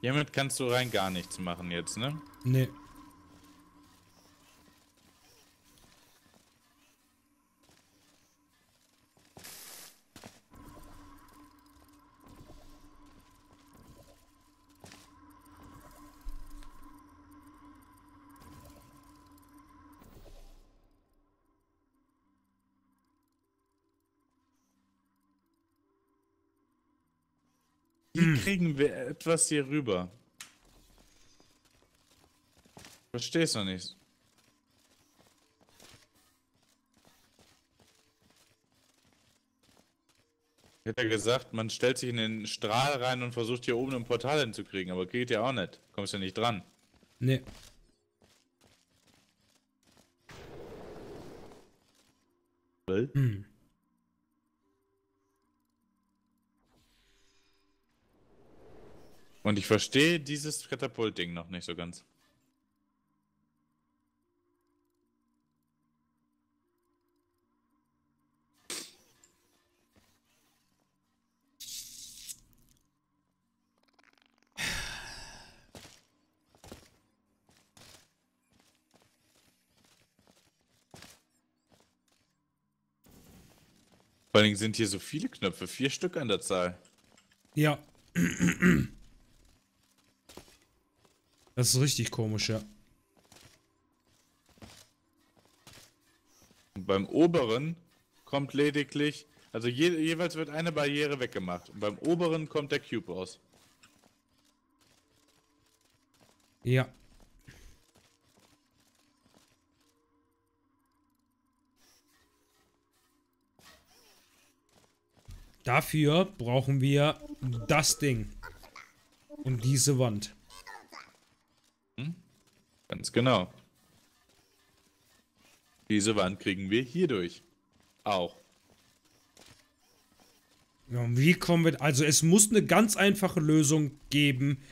Hiermit kannst du rein gar nichts machen jetzt, ne? Nee. Kriegen wir etwas hier rüber? Verstehst du nicht? Ich hätte gesagt, man stellt sich in den Strahl rein und versucht hier oben ein Portal hinzukriegen, aber geht ja auch nicht. Kommst ja nicht dran. Nee. Hm. Und ich verstehe dieses Katapult-Ding noch nicht so ganz. Vor allem sind hier so viele Knöpfe, vier Stück an der Zahl. Ja. Das ist richtig komisch, ja. Und beim oberen kommt lediglich, also je, jeweils wird eine Barriere weggemacht. Und beim oberen kommt der Cube raus. Ja. Dafür brauchen wir das Ding. Und diese Wand. Hm? Ganz genau. Diese Wand kriegen wir hier durch. Auch. Ja, und wie kommen wir... Also es muss eine ganz einfache Lösung geben,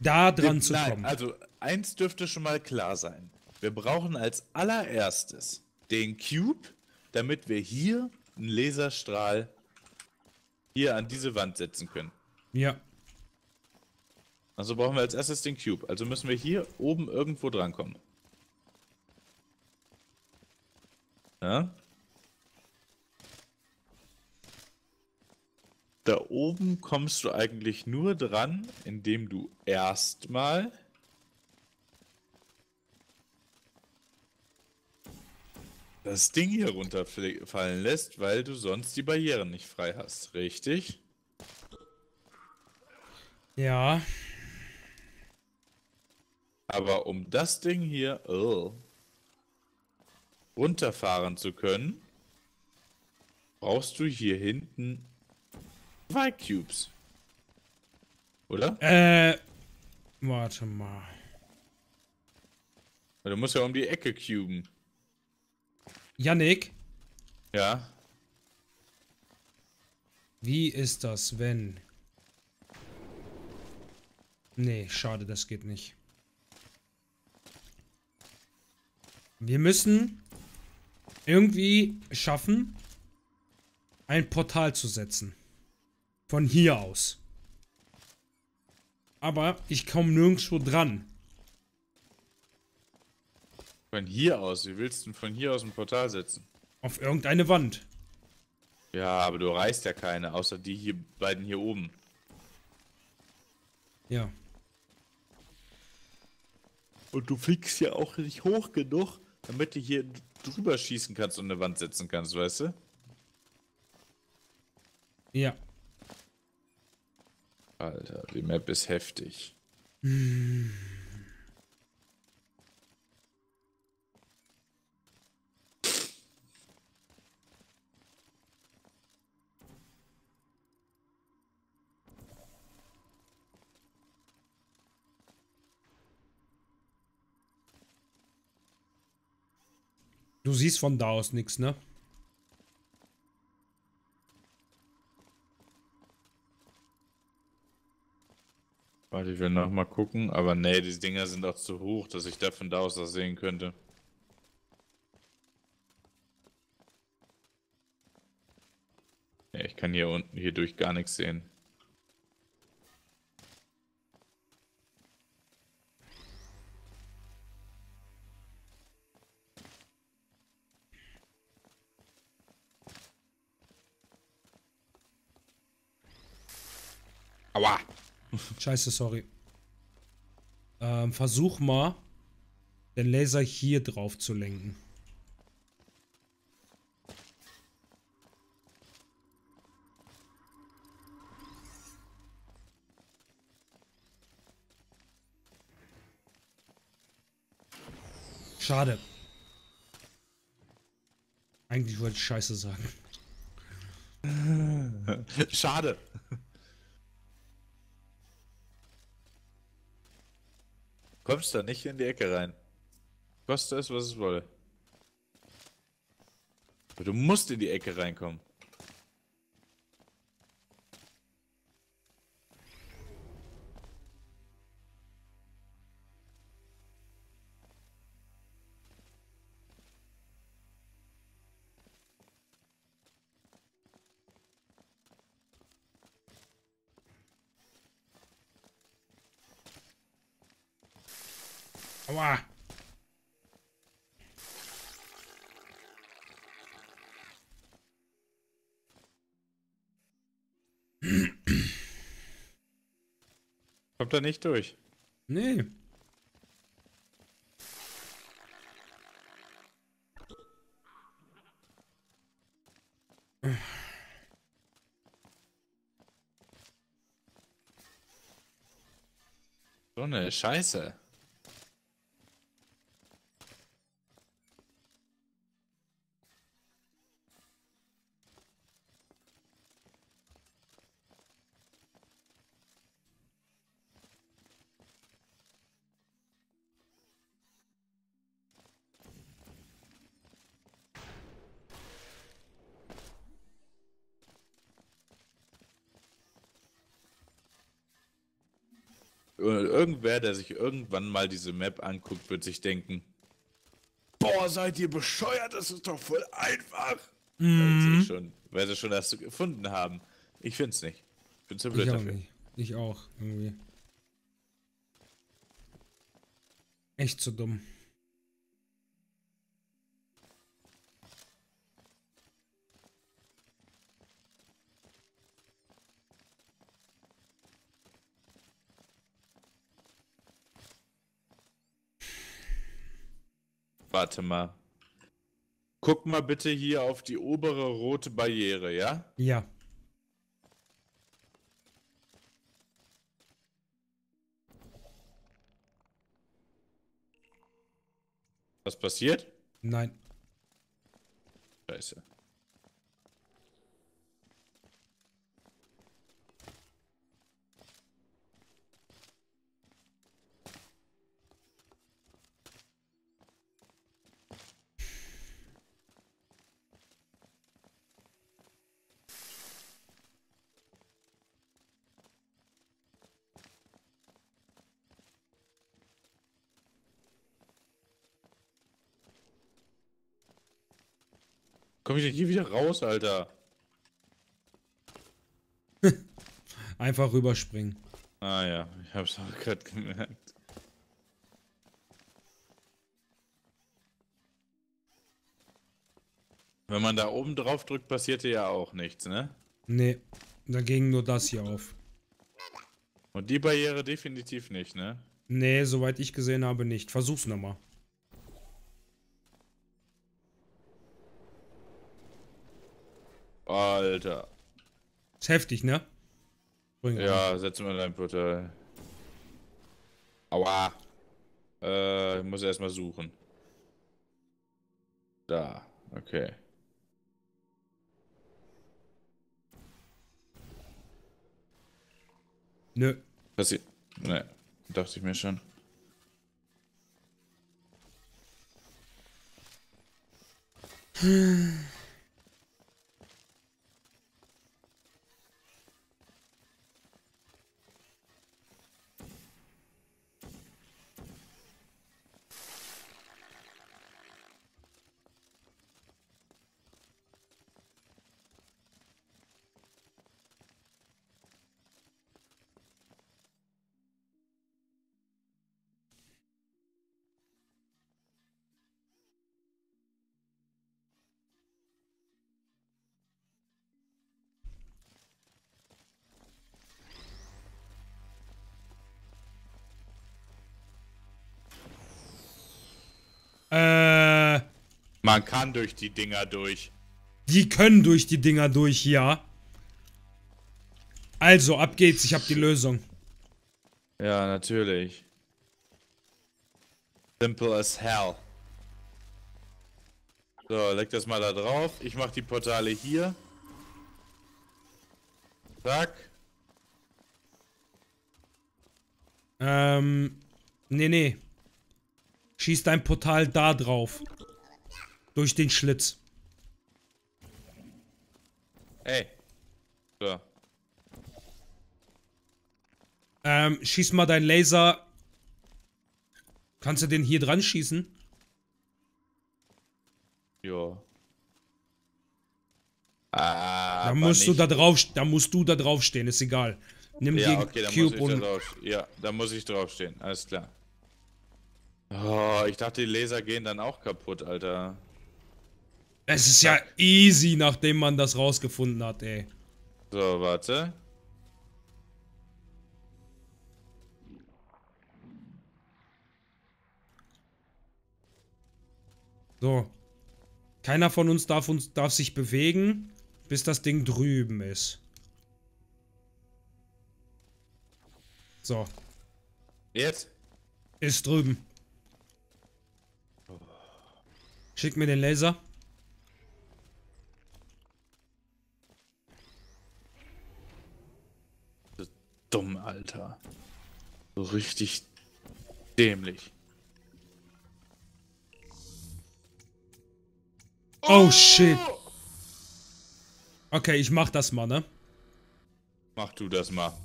da dran Nein, zu kommen. Also eins dürfte schon mal klar sein. Wir brauchen als allererstes den Cube, damit wir hier einen Laserstrahl hier an diese Wand setzen können. Ja. Also brauchen wir als erstes den Cube. Also müssen wir hier oben irgendwo drankommen. Ja. Da oben kommst du eigentlich nur dran, indem du erstmal das Ding hier runterfallen lässt, weil du sonst die Barrieren nicht frei hast, richtig? Ja. Aber um das Ding hier oh, runterfahren zu können, brauchst du hier hinten zwei Cubes. Oder? Äh, warte mal. Du musst ja um die Ecke cuben. Yannick? Ja? Wie ist das, wenn... Nee, schade, das geht nicht. Wir müssen irgendwie schaffen, ein Portal zu setzen. Von hier aus. Aber ich komme nirgendwo dran. Von hier aus? Wie willst du denn von hier aus ein Portal setzen? Auf irgendeine Wand. Ja, aber du reißt ja keine, außer die hier beiden hier oben. Ja. Und du fliegst ja auch nicht hoch genug, damit du hier drüber schießen kannst und eine Wand setzen kannst, weißt du? Ja. Alter, die Map ist heftig. Hm. Du siehst von da aus nichts, ne? Warte, ich will noch mal gucken, aber nee, die Dinger sind auch zu hoch, dass ich da von da aus das sehen könnte. Ja, ich kann hier unten hier durch gar nichts sehen. Aua! Scheiße, sorry. Ähm, versuch mal, den Laser hier drauf zu lenken. Schade. Eigentlich wollte ich Scheiße sagen. Schade. Kommst da nicht in die Ecke rein. Koste es, was es wolle. Aber du musst in die Ecke reinkommen. Aua. Kommt da nicht durch? Nee. So eine Scheiße. irgendwer, der sich irgendwann mal diese Map anguckt, wird sich denken, boah, seid ihr bescheuert, das ist doch voll einfach. Mhm. Schon, weil sie schon das gefunden haben. Ich find's nicht. Ich bin zu blöd ich dafür. Auch nicht. Ich auch, irgendwie. Echt zu dumm. Warte mal. Guck mal bitte hier auf die obere rote Barriere, ja? Ja. Was passiert? Nein. Scheiße. Komm ich denn hier wieder raus, Alter? Einfach rüberspringen. Ah ja, ich hab's auch gerade gemerkt. Wenn man da oben drauf drückt, passierte ja auch nichts, ne? Nee, da ging nur das hier auf. Und die Barriere definitiv nicht, ne? Nee, soweit ich gesehen habe nicht. Versuch's nochmal. Alter. Ist heftig, ne? Bring ja, rein. Setz mal dein Portal. Aua. Äh, ich muss erstmal suchen. Da, okay. Nö. Passiert. Ne, dachte ich mir schon. Äh, Man kann durch die Dinger durch. Die können durch die Dinger durch, ja. Also, ab geht's, ich hab die Lösung. Ja, natürlich. Simple as hell. So, leg das mal da drauf. Ich mach die Portale hier. Zack. Ähm, nee, nee. Schieß dein Portal da drauf. Durch den Schlitz. Ey. So. Ähm, schieß mal dein Laser. Kannst du den hier dran schießen? Jo. Ah, da musst du da drauf, da musst du da drauf stehen, ist egal. Nimm ja, den okay, Cube da muss ich und da drauf, ja, da muss ich drauf stehen, alles klar. Oh, ich dachte, die Laser gehen dann auch kaputt, Alter. Es ist ja easy, nachdem man das rausgefunden hat, ey. So, warte. So. Keiner von uns darf, uns darf sich bewegen, bis das Ding drüben ist. So. Jetzt? Ist drüben. Schick mir den Laser. Das ist dumm, Alter. So richtig dämlich. Oh, oh shit. Okay, ich mach das mal, ne? Mach du das mal.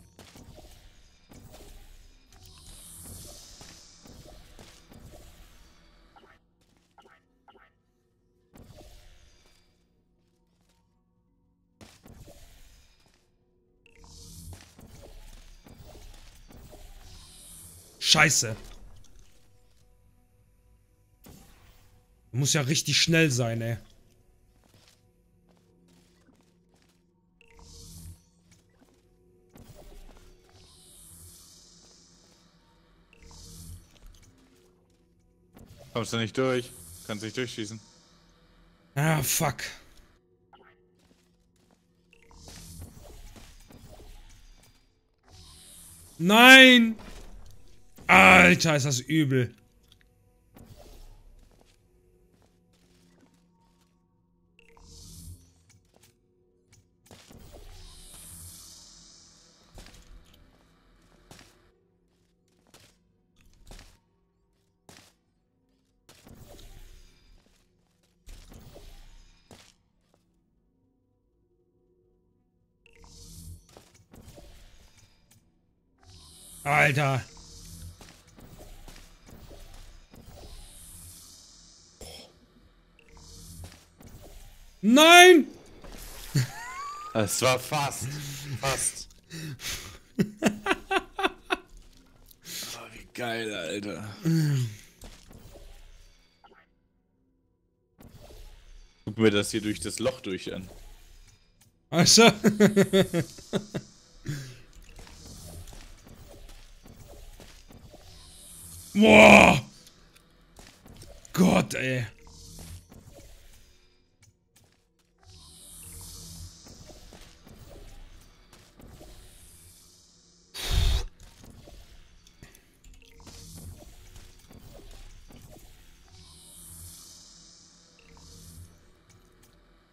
Scheiße. Muss ja richtig schnell sein, ey. Kommst du nicht durch? Kannst nicht durchschießen. Ah, fuck. Nein! Alter, ist das übel. Alter. Nein! Es war fast. Fast. Oh, wie geil, Alter. Guck mir das hier durch das Loch durch an. Ach so. Boah! Gott, ey.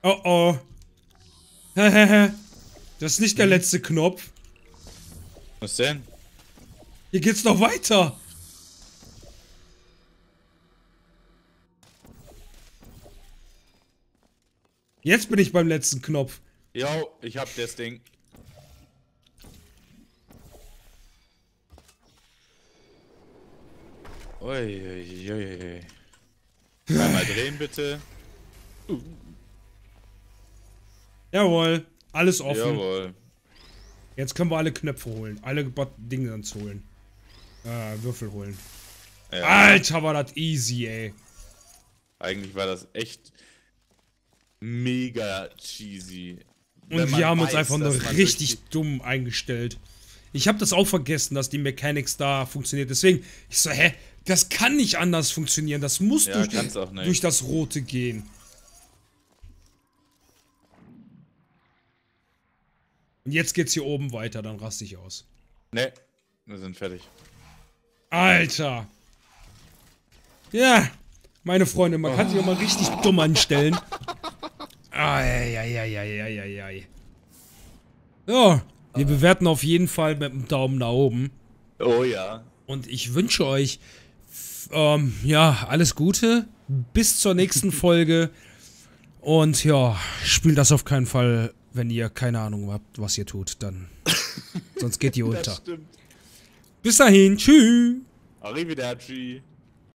Oh oh. Hehehe. Das ist nicht der letzte Knopf. Was denn? Hier geht's noch weiter. Jetzt bin ich beim letzten Knopf. Jo, ich hab das Ding. Uiuiui. Einmal drehen bitte. Uh. Jawohl, alles offen. Jawohl. Jetzt können wir alle Knöpfe holen, alle Dinge uns holen. Äh, Würfel holen. Ja. Alter, war das easy, ey. Eigentlich war das echt... mega cheesy. Und wir haben uns einfach nur richtig dumm eingestellt. Ich habe das auch vergessen, dass die Mechanics da funktioniert. Deswegen, ich so, hä? Das kann nicht anders funktionieren. Das muss durch, durch das Rote gehen. Und jetzt geht's hier oben weiter, dann raste ich aus. Ne, wir sind fertig. Alter! Ja, meine Freunde, man kann sich auch mal richtig dumm anstellen. Eieieiei. So, wir bewerten auf jeden Fall mit dem Daumen nach oben. Oh ja. Und ich wünsche euch, ähm, ja, alles Gute. Bis zur nächsten Folge. Und ja, spielt das auf keinen Fall, wenn ihr keine Ahnung habt, was ihr tut. Dann, sonst geht ihr unter. Das stimmt. Bis dahin, tschüss. Arrivederci.